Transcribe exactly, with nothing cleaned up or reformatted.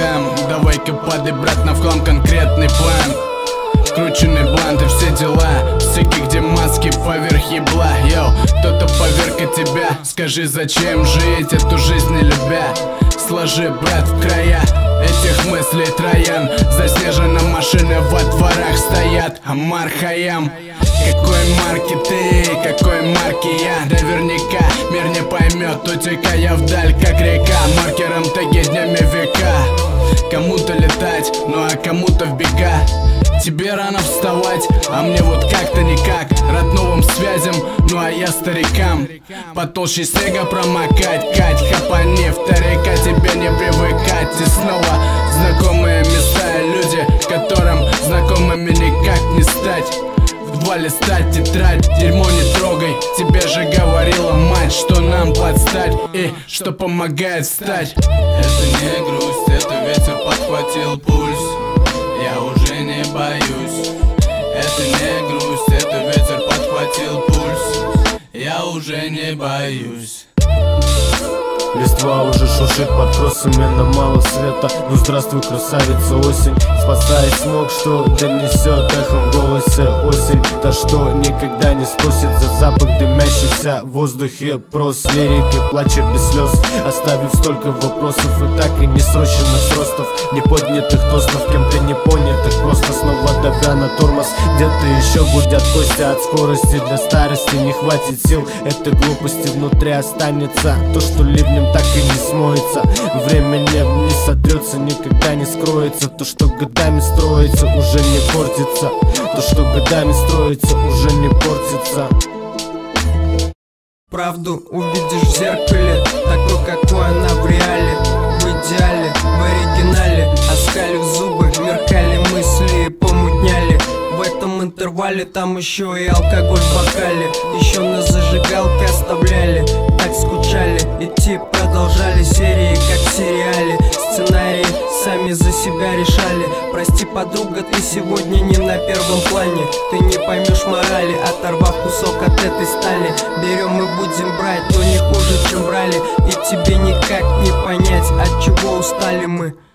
хэм. Давай-ка падай, брат, на вхлам конкретный план. Крученый блант и все дела, всякие где маски поверх ебла. Йоу, кто-то поверка тебя, скажи, зачем жить эту жизнь не любя? Сложи, брат, в края этих мыслей троян. Заснежена машина, во дворах стоят Омар Хайям. Какой марки ты, какой марки я? Наверняка мир не поймет, утекая вдаль, как река. Маркером таги днями века. Кому-то летать, ну а кому-то в бега. Тебе рано вставать, а мне вот как-то никак. Рад новым связям, ну а я старикам. Потолще снега промокать, Кать, хапани, вторяка, тебе не привыкать. И снова знакомые места и люди, которым знакомыми никак не стать. Два листа тетрадь, дерьмо не трогай. Тебе же говорила мать, что нам подстать и что помогает встать. Это не грусть, это ветер подхватил пульс. Я уже не боюсь. Это не грусть, это ветер подхватил пульс. Я уже не боюсь. Листва уже шуршит под косами, на мало света. Ну здравствуй, красавица, осень. Спасай смог, что донесет эхом в голосе осень. Та, что никогда не спросит за запах дымящийся в воздухе. Прос лирики, плачет без слез, оставив столько вопросов и так и не срощенных сростов, не поднятых тостов, кем-то не понятых просто, снова давя на тормоз. Где-то еще гудят кости от скорости. Для старости не хватит сил, этой глупости внутри останется. То, что ливнем так и не смоется, время не, не сотрется, никогда не скроется. То, что годами строится, уже не портится. То, что годами строится, уже не портится. Правду увидишь в зеркале, такой, какой она в реале. В идеале, в оригинале, оскалив зубы, меркали мысли и помутняли. В этом интервале там еще и алкоголь в бокале. Еще на зажигалке оставляли, так скучали. Идти продолжали серии, как в сериале. Сценарии сами за себя решали. Прости, подруга, ты сегодня не на первом плане. Ты не поймешь морали, оторвав кусок от этой стали. Берем и будем брать, но не хуже, чем брали. И тебе никак не понять, от чего устали мы.